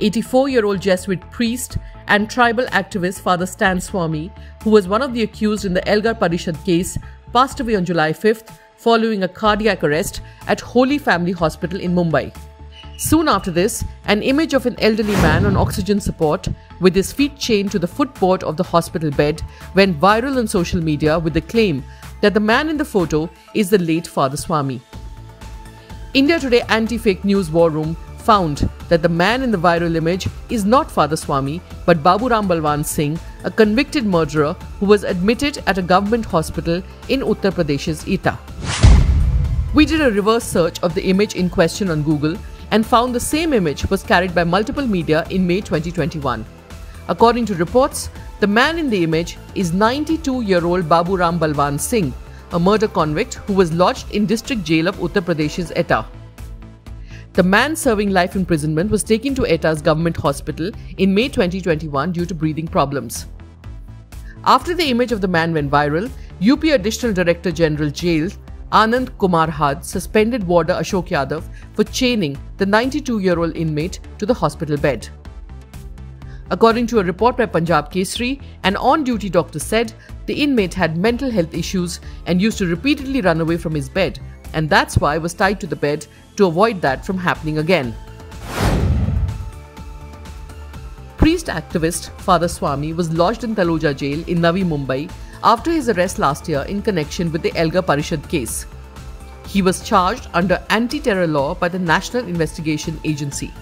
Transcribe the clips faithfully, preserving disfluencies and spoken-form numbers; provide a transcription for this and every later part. eighty-four-year-old Jesuit priest and tribal activist Father Stan Swamy, who was one of the accused in the Elgar Parishad case, passed away on July fifth following a cardiac arrest at Holy Family Hospital in Mumbai. Soon after this, an image of an elderly man on oxygen support with his feet chained to the footboard of the hospital bed went viral on social media with the claim that the man in the photo is the late Father Swamy. India Today Anti-Fake News War Room found that the man in the viral image is not Father Swamy but Baburam Balwan Singh, a convicted murderer who was admitted at a government hospital in Uttar Pradesh's Etah. We did a reverse search of the image in question on Google and found the same image was carried by multiple media in May twenty twenty-one. According to reports, the man in the image is ninety-two-year-old Baburam Balwan Singh, a murder convict who was lodged in district jail of Uttar Pradesh's Etah. The man serving life imprisonment was taken to Etah's government hospital in May twenty twenty-one due to breathing problems. After the image of the man went viral, U P Additional Director General Jail Anand Kumar Yadav suspended warder Ashok Yadav for chaining the ninety-two-year-old inmate to the hospital bed. According to a report by Punjab Kesari, an on-duty doctor said the inmate had mental health issues and used to repeatedly run away from his bed, and that's why was tied to the bed to avoid that from happening again. Priest activist Father Swamy was lodged in Thaloja jail in Navi Mumbai after his arrest last year in connection with the Elgar Parishad case. He was charged under anti-terror law by the National Investigation Agency.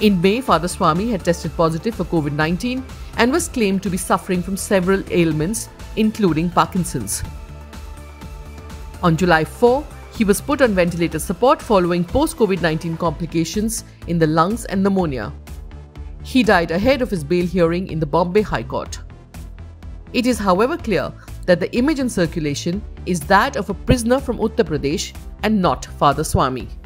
In May, Father Swamy had tested positive for COVID nineteen and was claimed to be suffering from several ailments, including Parkinson's. On July fourth, he was put on ventilator support following post-COVID nineteen complications in the lungs and pneumonia. He died ahead of his bail hearing in the Bombay High Court. It is, however, clear that the image in circulation is that of a prisoner from Uttar Pradesh and not Father Swamy.